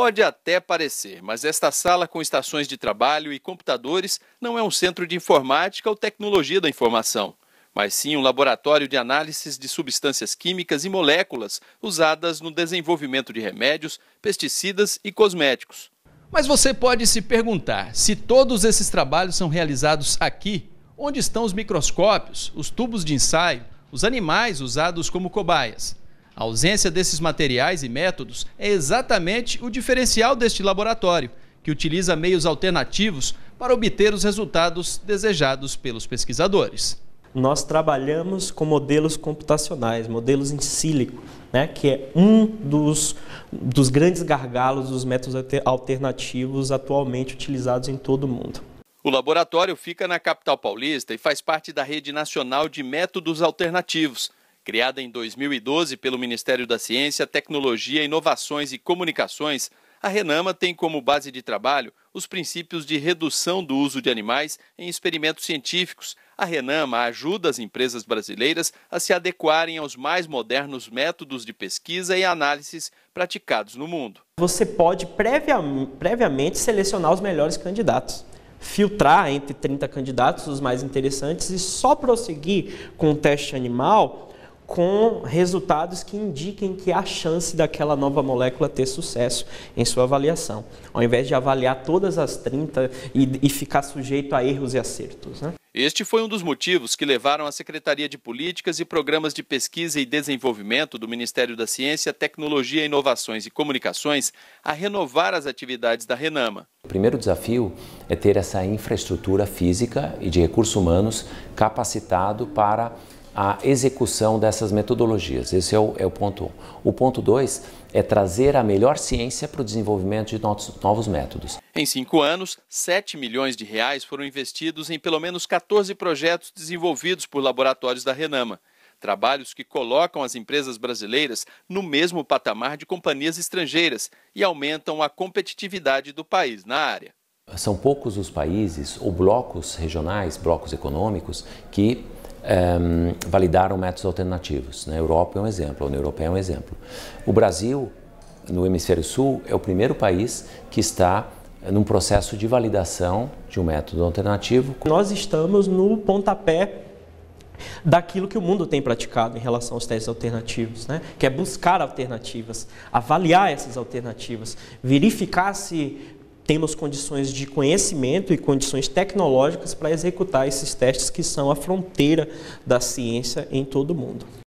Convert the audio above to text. Pode até parecer, mas esta sala com estações de trabalho e computadores não é um centro de informática ou tecnologia da informação, mas sim um laboratório de análises de substâncias químicas e moléculas usadas no desenvolvimento de remédios, pesticidas e cosméticos. Mas você pode se perguntar, se todos esses trabalhos são realizados aqui, onde estão os microscópios, os tubos de ensaio, os animais usados como cobaias? A ausência desses materiais e métodos é exatamente o diferencial deste laboratório, que utiliza meios alternativos para obter os resultados desejados pelos pesquisadores. Nós trabalhamos com modelos computacionais, modelos em sílico, né, que é um dos grandes gargalos dos métodos alternativos atualmente utilizados em todo o mundo. O laboratório fica na capital paulista e faz parte da Rede Nacional de Métodos Alternativos, criada em 2012 pelo Ministério da Ciência, Tecnologia, Inovações e Comunicações, a RENAMA tem como base de trabalho os princípios de redução do uso de animais em experimentos científicos. A RENAMA ajuda as empresas brasileiras a se adequarem aos mais modernos métodos de pesquisa e análises praticados no mundo. Você pode previamente selecionar os melhores candidatos, filtrar entre 30 candidatos os mais interessantes e só prosseguir com o teste animal com resultados que indiquem que há chance daquela nova molécula ter sucesso em sua avaliação, ao invés de avaliar todas as 30 e ficar sujeito a erros e acertos, né? Este foi um dos motivos que levaram a Secretaria de Políticas e Programas de Pesquisa e Desenvolvimento do Ministério da Ciência, Tecnologia, Inovações e Comunicações a renovar as atividades da RENAMA. O primeiro desafio é ter essa infraestrutura física e de recursos humanos capacitado para a execução dessas metodologias. Esse é o ponto 1. O ponto 2 é trazer a melhor ciência para o desenvolvimento de novos métodos. Em 5 anos, 7 milhões de reais foram investidos em pelo menos 14 projetos desenvolvidos por laboratórios da RENAMA. Trabalhos que colocam as empresas brasileiras no mesmo patamar de companhias estrangeiras e aumentam a competitividade do país na área. São poucos os países ou blocos regionais, blocos econômicos, que validaram métodos alternativos. Na Europa é um exemplo, a União Europeia é um exemplo. O Brasil, no Hemisfério Sul, é o primeiro país que está num processo de validação de um método alternativo. Nós estamos no pontapé daquilo que o mundo tem praticado em relação aos testes alternativos, né? Que é buscar alternativas, avaliar essas alternativas, verificar se temos condições de conhecimento e condições tecnológicas para executar esses testes que são a fronteira da ciência em todo o mundo.